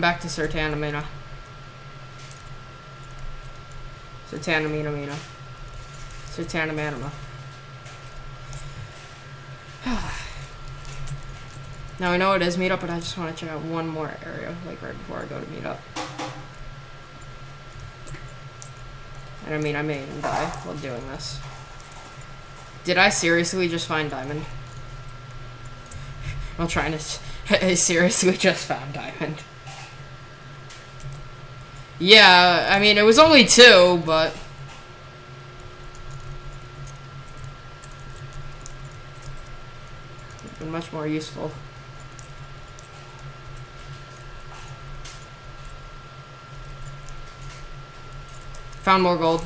Welcome back to Sertanamina. Sertanamina. Now I know it is Meetup, but I just want to check out one more area, like right before I go to Meetup. And I mean, I may even die while doing this. Did I seriously just find diamond? I'm trying to. I seriously just found diamond. Yeah, I mean, it was only two, but. It's been much more useful. Found more gold.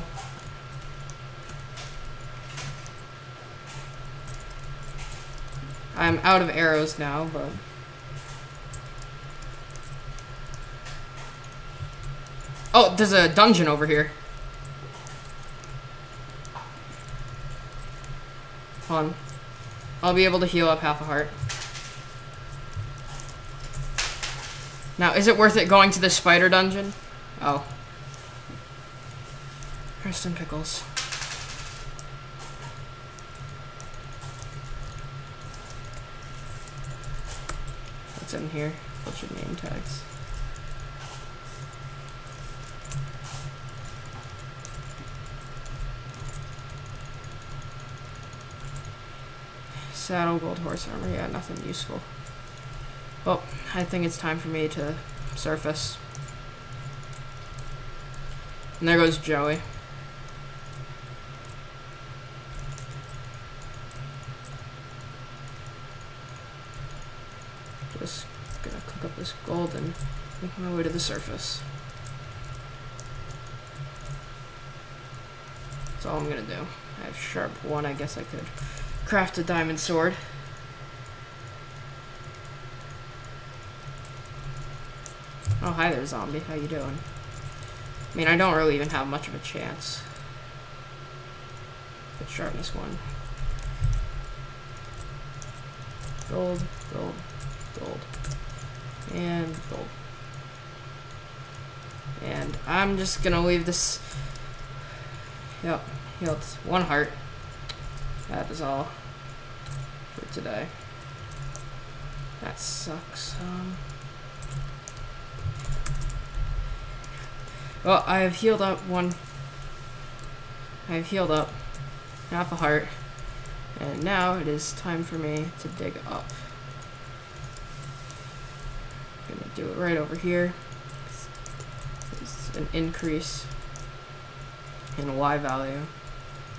I'm out of arrows now, but. Oh, there's a dungeon over here. Hold on. I'll be able to heal up half a heart. Now, is it worth it going to this spider dungeon? Oh. Kristen Pickles. What's in here? What's your name tags? Saddle, gold horse armor, yeah, nothing useful. Well, I think it's time for me to surface. And there goes Joey. Just gonna cook up this gold and make my way to the surface. That's all I'm gonna do. I have sharp one, I guess I could craft a diamond sword. Oh, hi there, zombie. How you doing? I mean, I don't really even have much of a chance. But sharpness one. Gold, gold, gold. And gold. And I'm just gonna leave this. Yep, healed. One heart. That is all for today. That sucks. Well, I have healed up one. I have healed up half a heart. And now it is time for me to dig up. I'm gonna do it right over here. There's an increase in Y value.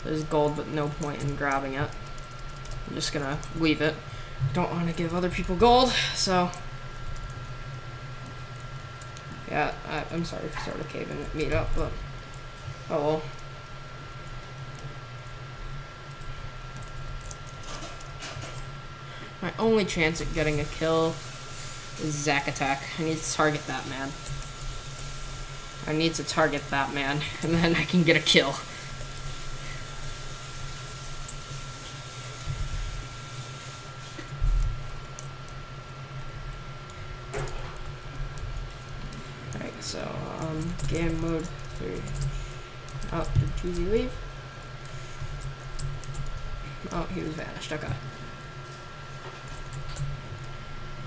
There's gold, but no point in grabbing it. I'm just gonna leave it. Don't want to give other people gold, so. Yeah, I'm sorry for sort of caving at Meetup, but. Oh well. My only chance at getting a kill is ZachAttack. I need to target that man. And then I can get a kill. Game mode 3. Oh, did TZ leave? Oh, he was vanished. Okay.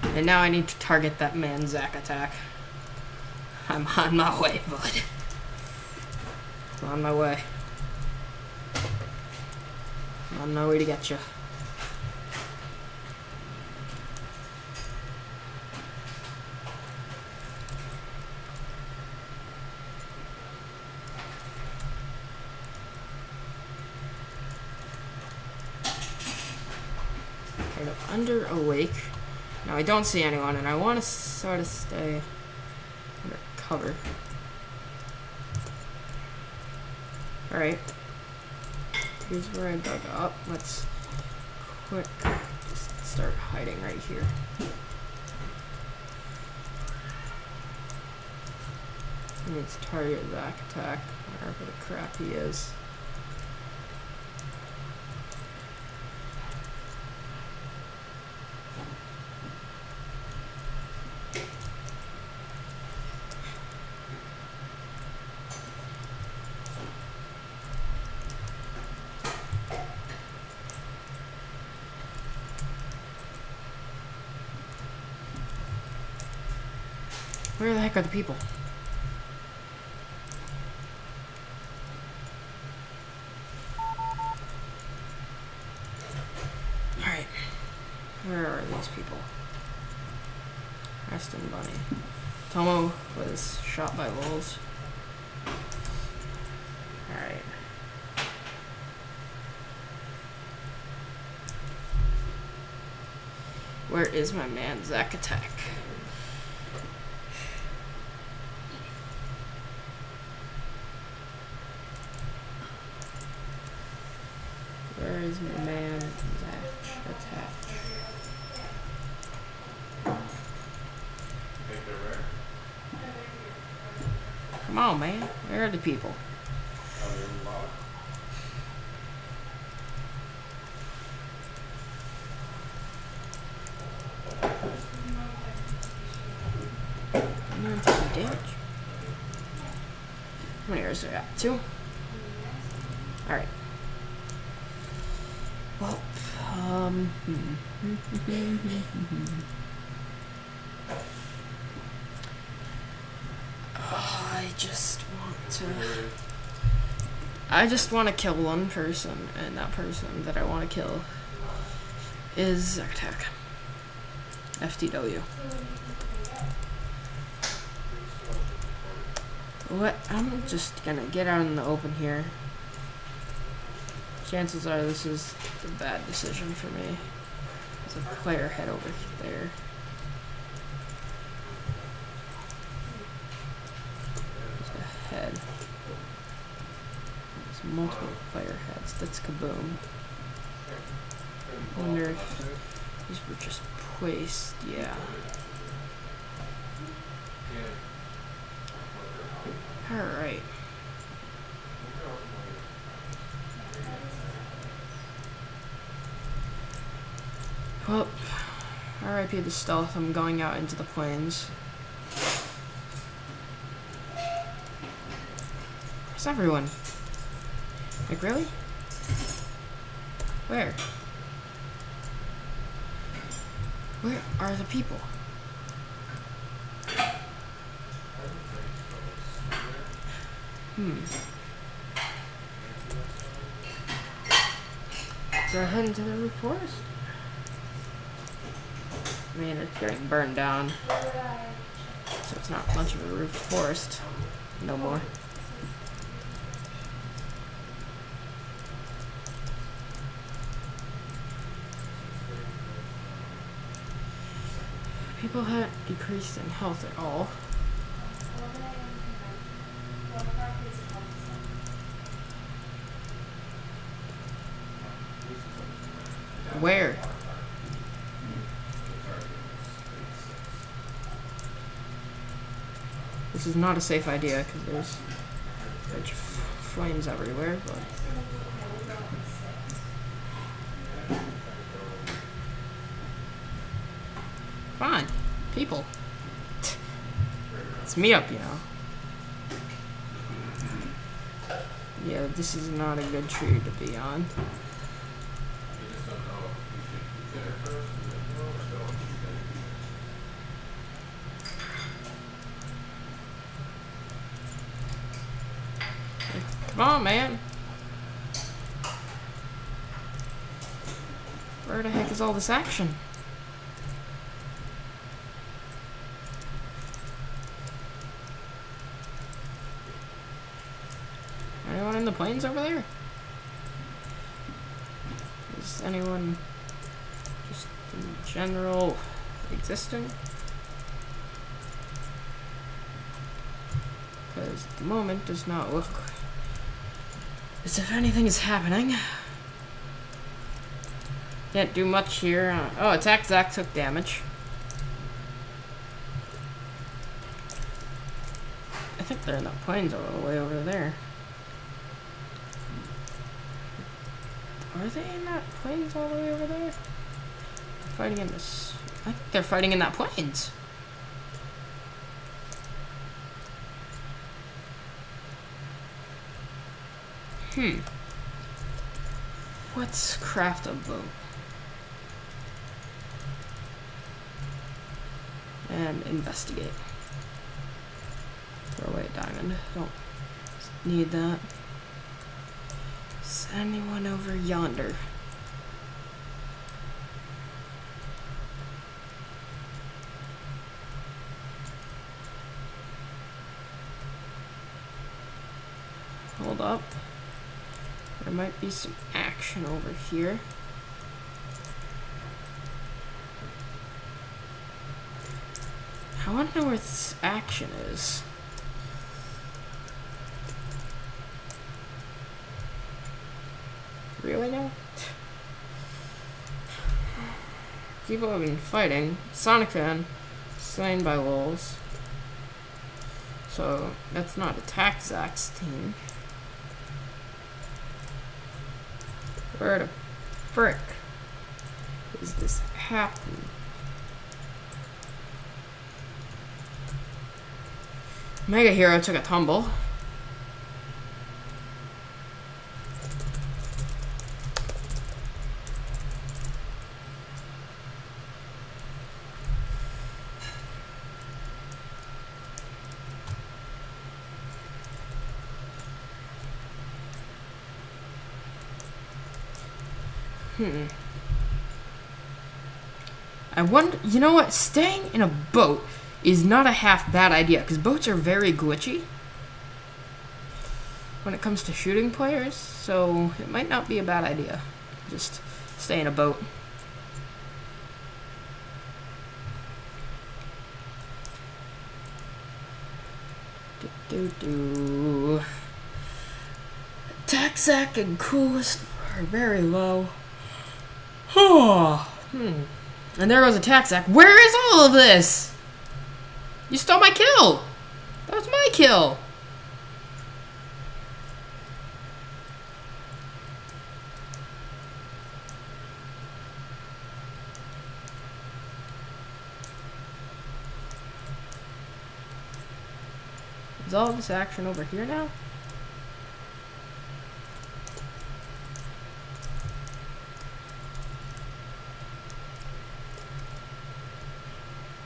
And now I need to target that man, ZachAttack. I'm on my way, bud. I'm on my way. I'm on my way to get you. Under awake. Now I don't see anyone, and I want to sort of stay under cover. All right. Here's where I dug up. Let's quick just start hiding right here. I need to target ZachAttack wherever the crap he is. Where the heck are the people? Alright. Where are these people? Rest in Bunny. Tomo was shot by Lulz. Alright. Where is my man, ZachAttack? Where is my man, ZachAttack? Come on, man. Where are the people? How many arrows do I got? 2? Alright. Well, I just want to kill one person, and that person that I want to kill is ZachAttack FTW. What? I'm just gonna get out in the open here. Chances are this is a bad decision for me. There's a player head over there. There's a head. There's multiple player heads. That's kaboom. I wonder if these were just placed. Yeah. Alright. Well, RIP the stealth, I'm going out into the plains. Where's everyone? Like, really? Where? Where are the people? Do I head into the forest? I mean, it's getting burned down, so it's not much of a roof forest. No more. People haven't decreased in health at all. Where? This is not a safe idea because there's a bunch of flames everywhere, but come on, people. It's Meetup, you know. Yeah, this is not a good tree to be on. Come on, man. Where the heck is all this action? Anyone in the plains over there? Is anyone just in general existing? Because the moment does not look as if anything is happening. Can't do much here. Oh, AttackZach took damage. I think they're in the plains all the way over there. Are they in that plains all the way over there? They're fighting in this. I think they're fighting in that plains. Let's craft a boat. And investigate. 7. Don't need that. Send me one over yonder. Hold up. There might be some action over here. I want to know where this action is. Really now? People have been fighting. Sonicfan slain by Lulz. So that's not AttackZach's team. Where the frick is this happening? Mega Hero took a tumble. I wonder, you know what? Staying in a boat is not a half bad idea, because boats are very glitchy when it comes to shooting players, so it might not be a bad idea. Just stay in a boat. AttackZach and Coolest are very low. And there goes AttackZach. Where is all of this? You stole my kill! That was my kill! Is all this action over here now?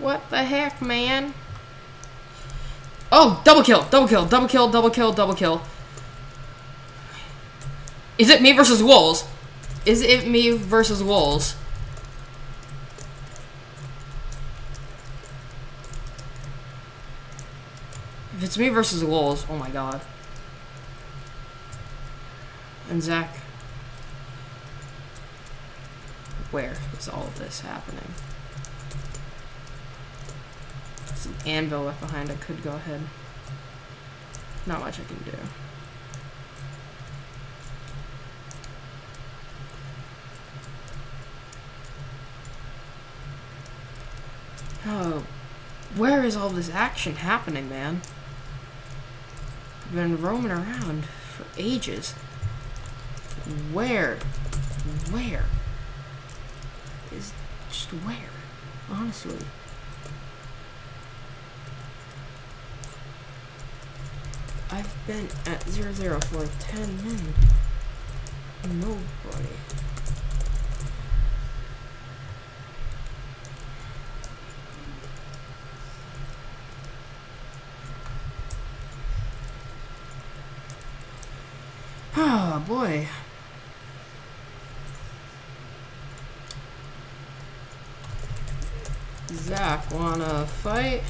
What the heck, man? Oh, double kill, double kill, double kill, double kill, double kill. Is it me versus Lulz? Is it me versus Lulz? If it's me versus Lulz, oh my god. And Zach. Where is all of this happening? An anvil left behind. I could go ahead. Not much I can do. Oh, where is all this action happening, man? I've been roaming around for ages. Where is just where? Honestly. I've been at 00 for like 10 minutes. Nobody. Oh boy. Zach, wanna fight?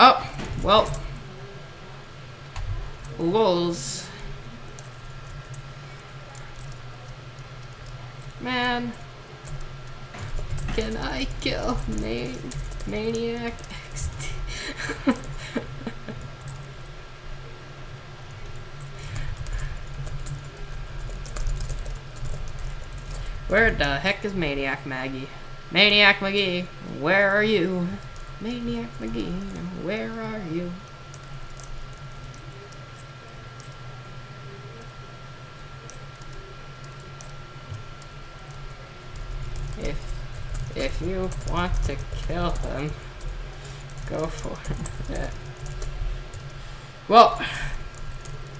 Oh, well, Lulz. Man, can I kill Maniac XT? Where the heck is Maniac Maggie? Maniac McGee, where are you? Maniac McGee, where are you? If you want to kill them, go for it. Well,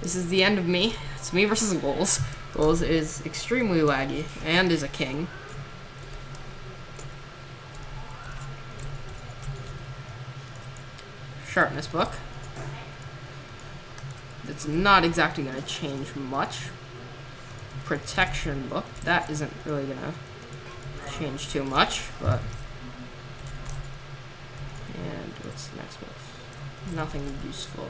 this is the end of me. It's me versus Lulz. Lulz is extremely laggy and is a king. Sharpness book. It's not exactly going to change much. Protection book. That isn't really going to change too much, but... And what's the next book? Nothing useful.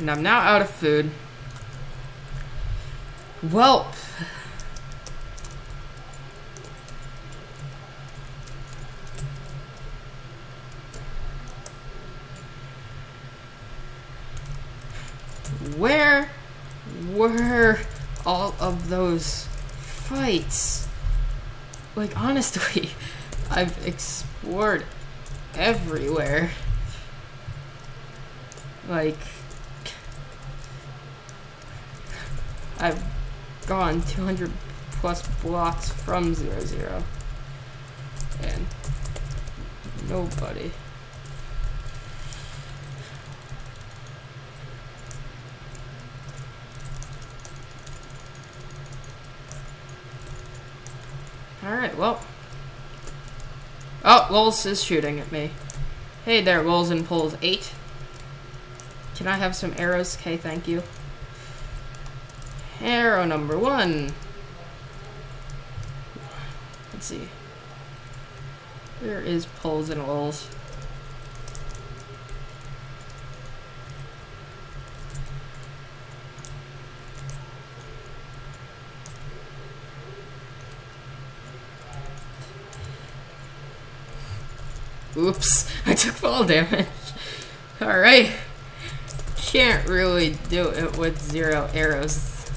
And I'm now out of food. Welp! Where were all of those fights? Like, honestly, I've explored everywhere. Like, I've gone 200 plus blocks from 0-0. And nobody. Alright, well. Oh, Lulz is shooting at me. Hey there, Lulz and Polz 8. Can I have some arrows? Okay, thank you. Arrow number 1. Let's see. Where is Polz and Lulz? Oops, I took fall damage. Alright. Can't really do it with 0 arrows,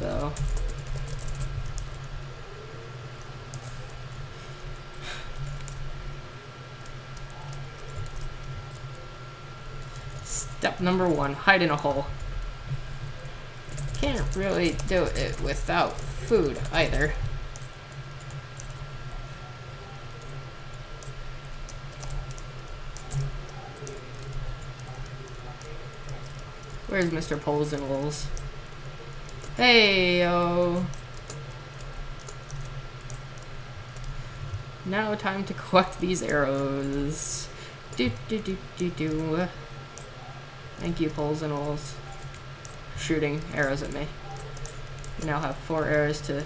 though. Step number 1, hide in a hole. Can't really do it without food, either. Where's Mr. Poles and Wolves? Hey, yo. Now time to collect these arrows. Do do do do do. Thank you, Poles and Wolves. Shooting arrows at me. You now have 4 arrows to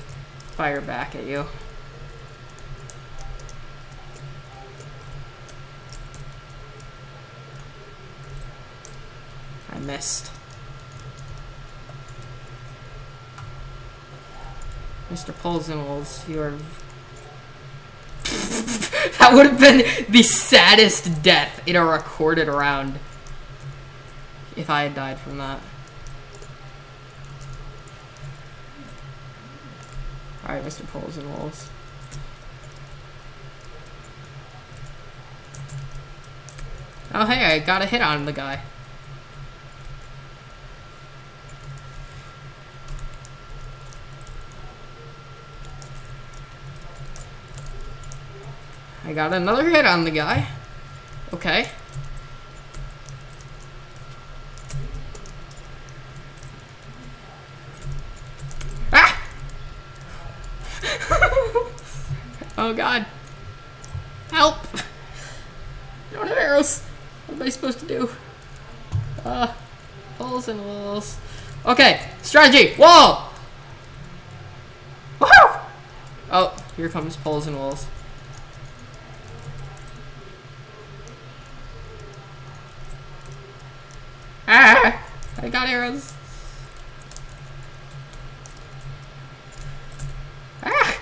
fire back at you. Missed. Mr. Poles and Wolves, you are... That would have been the saddest death in a recorded round if I had died from that. Alright, Mr. Poles and Wolves. Oh hey, I got a hit on the guy. I got another hit on the guy. Okay. Ah! Oh god. Help! I don't have arrows. What am I supposed to do? Holes and walls. Okay, strategy. Wall! Woohoo! Oh, here comes Poles and Wolves. Ah! I got arrows. Ah!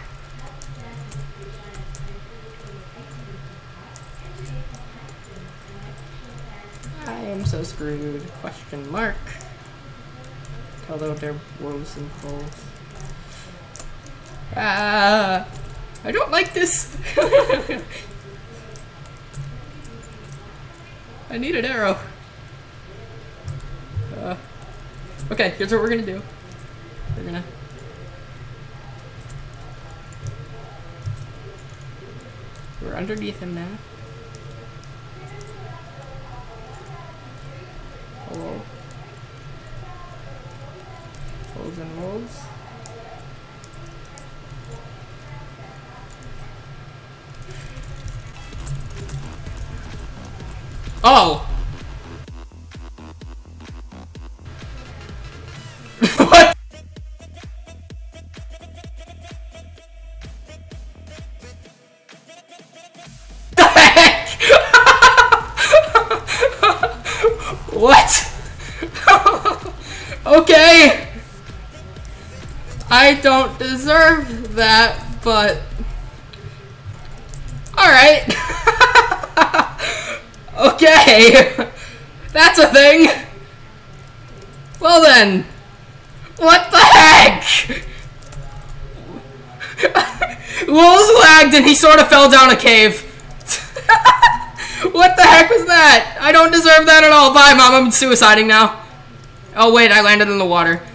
I am so screwed. Question mark. Although they're Wolves and Poles. Ah! I don't like this! I need an arrow. Okay, here's what we're gonna do. We're gonna... We're underneath him now. Wolves. Oh! What? The heck? What? Okay! I don't deserve that, but... Alright! Okay, that's a thing. Well then, what the heck? Lulz lagged and he sort of fell down a cave. What the heck was that? I don't deserve that at all. Bye, Mom. I'm suiciding now. Oh wait, I landed in the water.